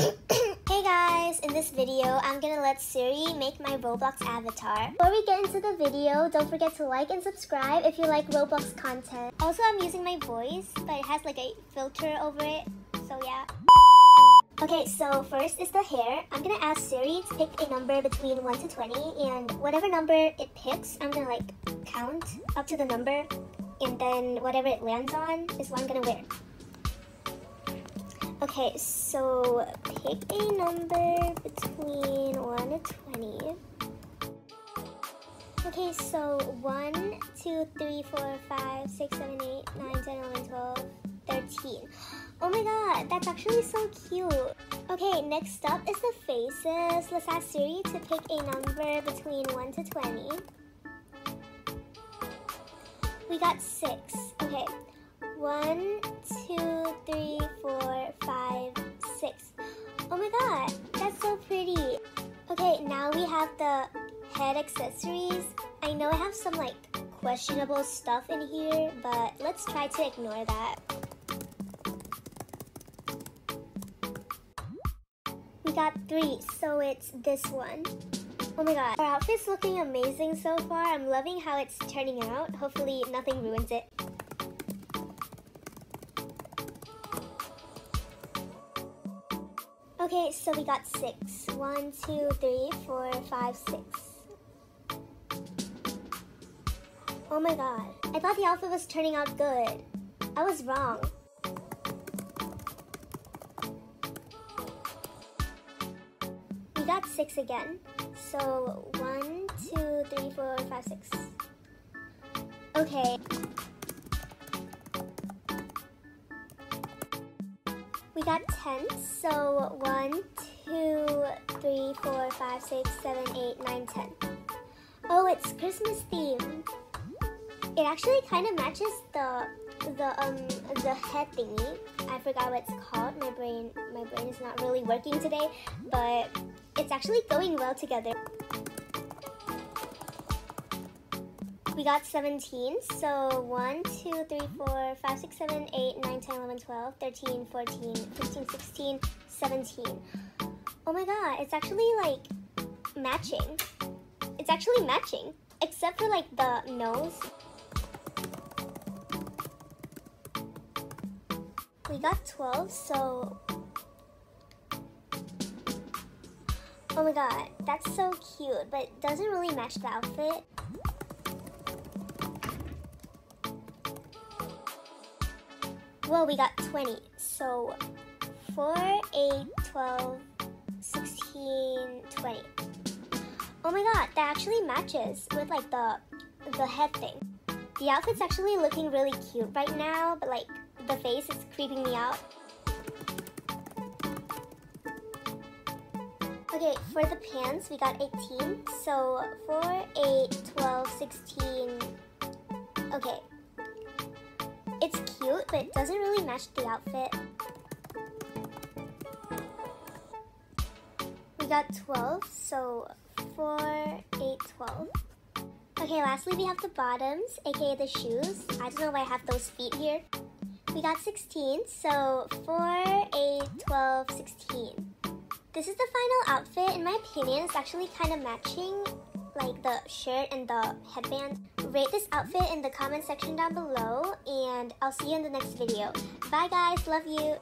Hey guys, in this video, I'm gonna let Siri make my Roblox avatar. Before we get into the video, don't forget to like and subscribe if you like Roblox content. Also, I'm using my voice, but it has like a filter over it, so yeah. Okay, so first is the hair. I'm gonna ask Siri to pick a number between 1 to 20, and whatever number it picks, I'm gonna like count up to the number, and then whatever it lands on is what I'm gonna wear. Okay, so pick a number between 1 to 20. Okay, so 1, 2, 3, 4, 5, 6, 7, 8, 9, 10, 11, 12, 13. Oh my god, that's actually so cute. Okay, next up is the faces. Let's ask Siri to pick a number between 1 to 20. We got 6. Okay, 1, 2, 3, 4, 5, 6. Oh my god, that's so pretty. Okay, now we have the head accessories. I know I have some like questionable stuff in here, but let's try to ignore that. We got 3, so it's this one. Oh my god, our outfit's looking amazing so far. I'm loving how it's turning out. Hopefully nothing ruins it. Okay, so we got 6. 1, 2, 3, 4, 5, 6. Oh my god, I thought the outfit was turning out good. I was wrong. We got 6 again. So 1, 2, 3, 4, 5, 6. Okay. We got 10. So 1, 2, 3, 4, 5, 6, 7, 8, 9, 10. Oh, it's Christmas themed. It actually kind of matches the head thingy. I forgot what it's called. My brain is not really working today, but it's actually going well together. We got 17, so 1, 2, 3, 4, 5, 6, 7, 8, 9, 10, 11, 12, 13, 14, 15, 16, 17. Oh my god, it's actually like matching. It's actually matching, except for like the nose. We got 12, so... Oh my god, that's so cute, but it doesn't really match the outfit. Well, we got 20, so 4, 8, 12, 16, 20. Oh my god, that actually matches with like the head thing. The outfit's actually looking really cute right now, but like... the face is creeping me out. Okay, for the pants, we got 18. So 4, 8, 12, 16. Okay. It's cute, but it doesn't really match the outfit. We got 12. So 4, 8, 12. Okay, lastly, we have the bottoms, aka the shoes. I don't know why I have those feet here. We got 16, so 4, 8, 12, 16. This is the final outfit. In my opinion, it's actually kind of matching, like the shirt and the headband. Rate this outfit in the comment section down below, and I'll see you in the next video. Bye guys, love you!